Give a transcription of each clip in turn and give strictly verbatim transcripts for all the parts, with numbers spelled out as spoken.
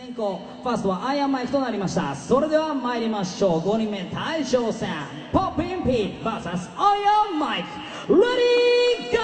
先行ファーストはアイアンマイクとなりました。それでは参りましょう。ごにんめ大将戦、Poppin' Pete ブイエス Iron Mike。 Ready go!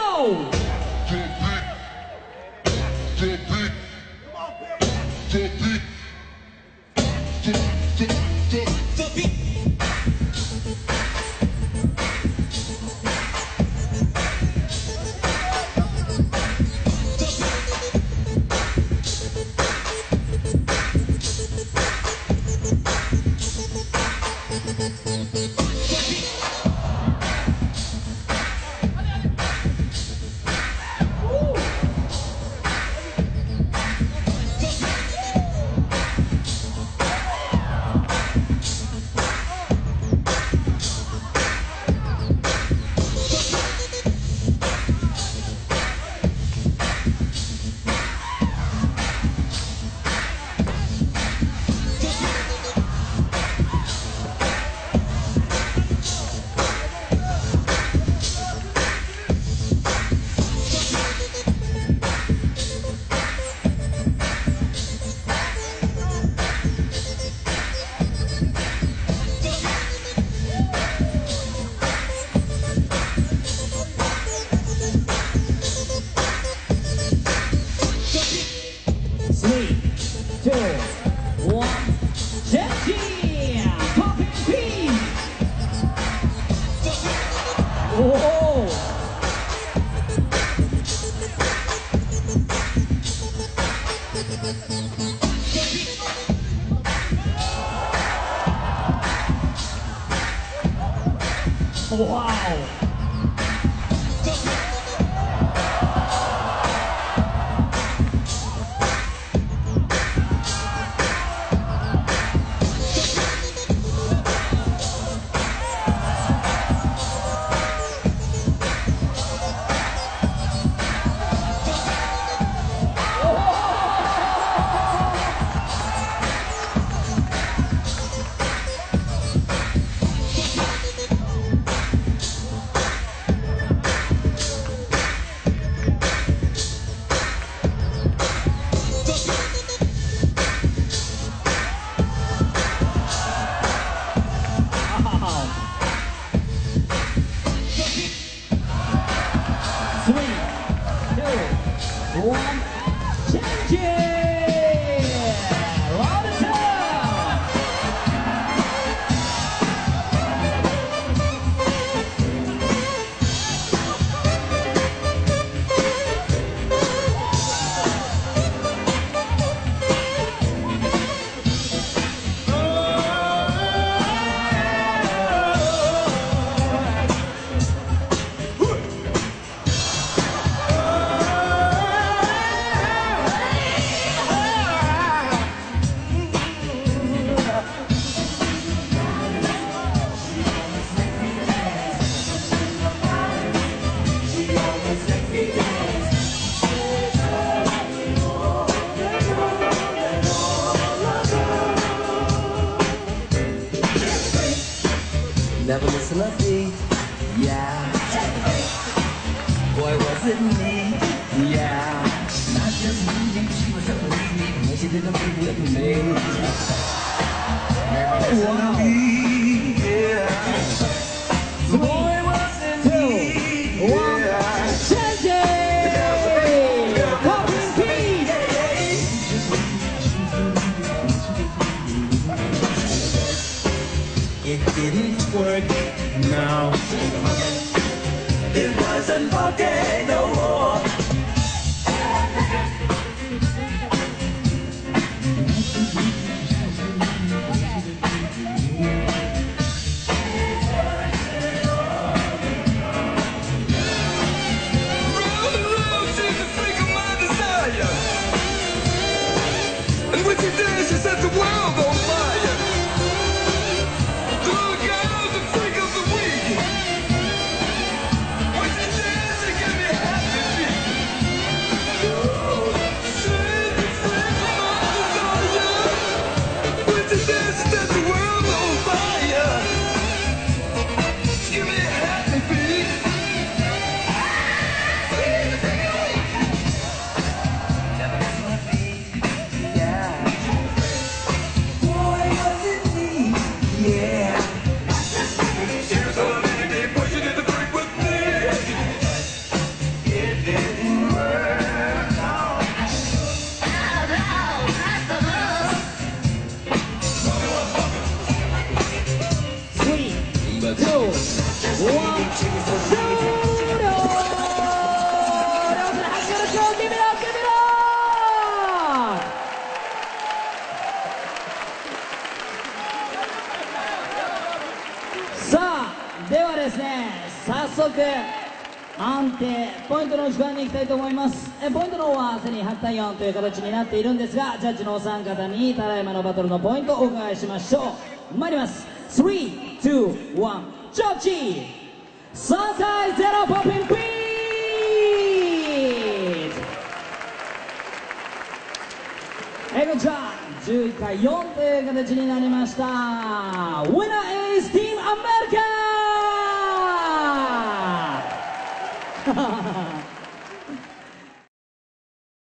Wow! Never listen to me, yeah. Boy, was it me, yeah. Not just me, she was up with me, but she didn't be with me. Never listen to me, yeah. Boy, was it me, yeah. Change it! Poppin' Pete! It didn't work now. It wasn't working no more. Rose is the freak of my desire, and when she did, she set the world on fire. Never listen to me, yeah. 速安定ポイントの時間に行きたいと思います。えポイントの方はすでにはちたいよんという形になっているんですが、ジャッジのお三方にただいまのバトルのポイントをお伺いしましょう。参ります。さん、に、いちジャッジさんたいゼロ Poppin' Pete。 えー、こちらじゅういちたいよんという形になりました。 Winner is Team America!